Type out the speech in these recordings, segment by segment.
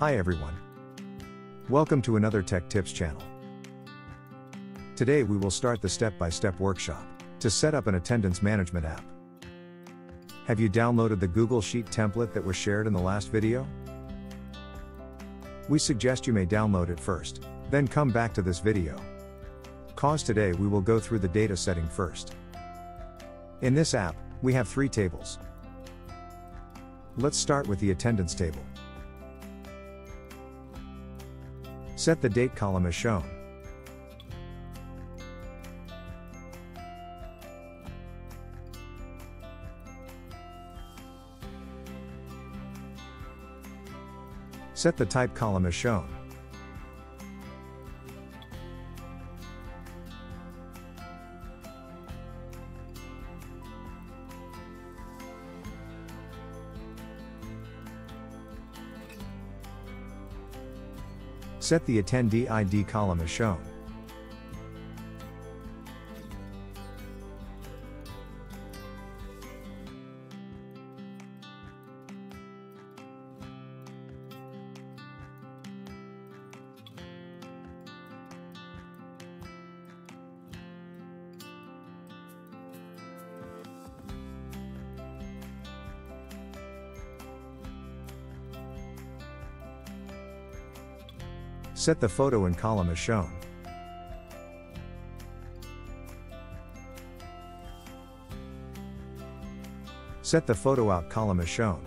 Hi everyone. Welcome to another Tech Tips channel. Today we will start the step-by-step workshop to set up an attendance management app. Have you downloaded the Google Sheet template that was shared in the last video? We suggest you may download it first, then come back to this video. Cause today we will go through the data setting first. In this app, we have three tables. Let's start with the attendance table. Set the date column as shown. Set the type column as shown. Set the attendee ID column as shown. Set the photo in column as shown. Set the photo out column as shown.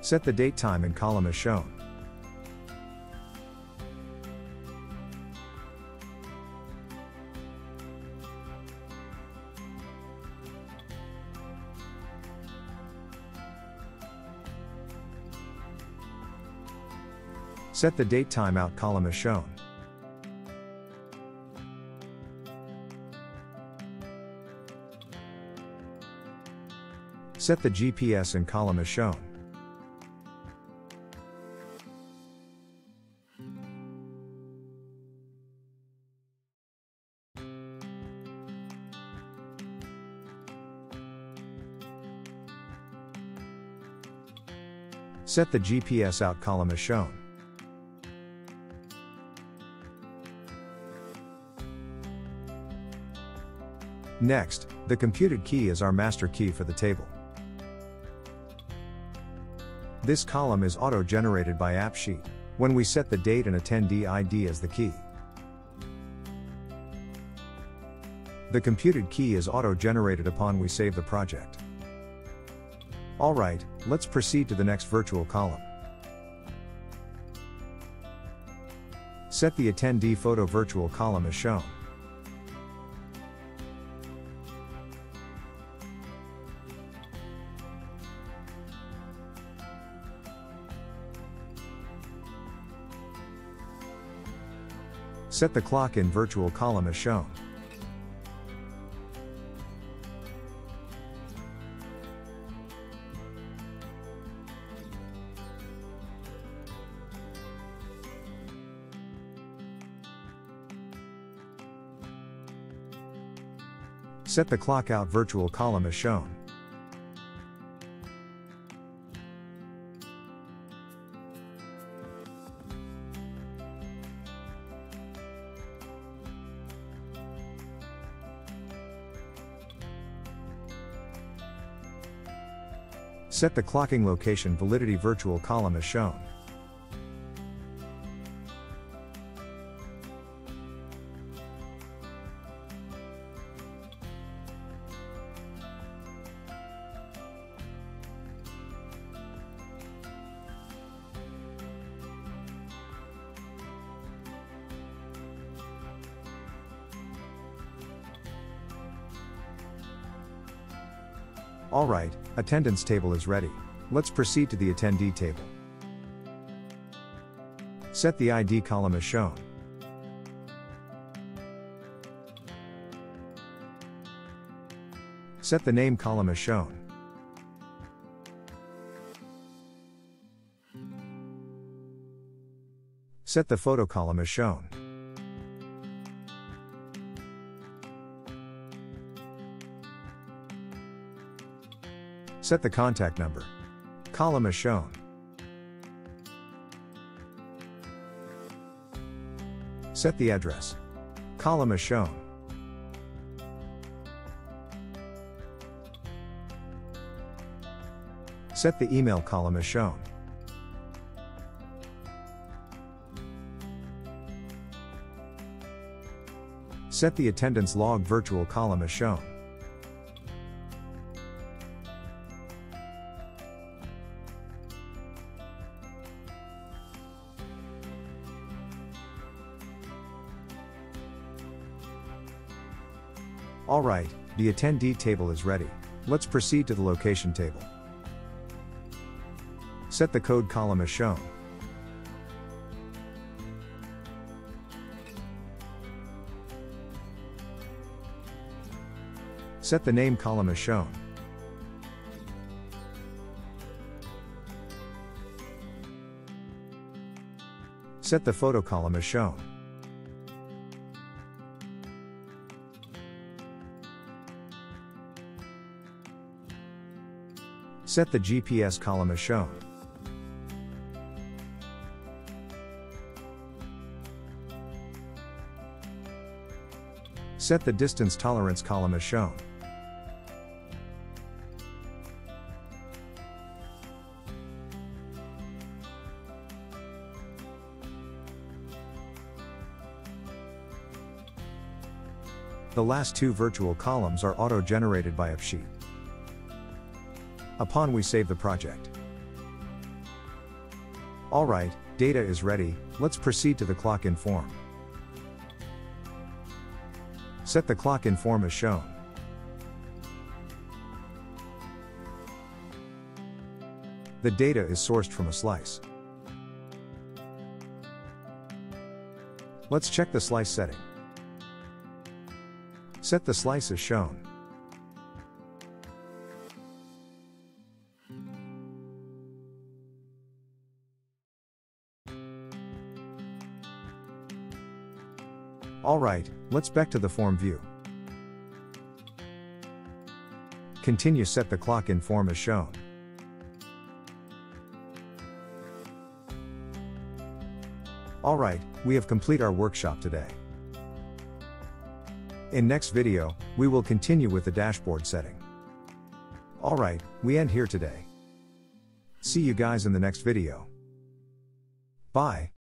Set the date time in column as shown. Set the date timeout column as shown. Set the GPS in column as shown. Set the GPS out column as shown. Next, the computed key is our master key for the table. This column is auto-generated by AppSheet when we set the date and attendee ID as the key. The computed key is auto-generated upon we save the project. Alright, let's proceed to the next virtual column. Set the attendee photo virtual column as shown. Set the clock in virtual column as shown. Set the clock out virtual column as shown. Set the clocking location validity virtual column as shown. Alright, attendance table is ready. Let's proceed to the attendee table. Set the ID column as shown. Set the name column as shown. Set the photo column as shown. Set the contact number. Column is shown. Set the address. Column is shown. Set the email. Column is shown. Set the attendance log. Virtual. Column is shown. Alright, the attendee table is ready. Let's proceed to the location table. Set the code. Column is shown. Set the name. Column is shown. Set the photo. Column is shown. Set the GPS. Column is shown. Set the distance tolerance. Column is shown. The last two virtual columns are auto-generated by AppSheet. Upon we save the project. Alright, data is ready, let's proceed to the clock in form. Set the clock in form as shown. The data is sourced from a slice. Let's check the slice setting. Set the slice as shown. Alright, let's back to the form view. Continue. Set the clock in form as shown. Alright, we have complete our workshop today. In next video, we will continue with the dashboard setting. Alright, we end here today. See you guys in the next video. Bye.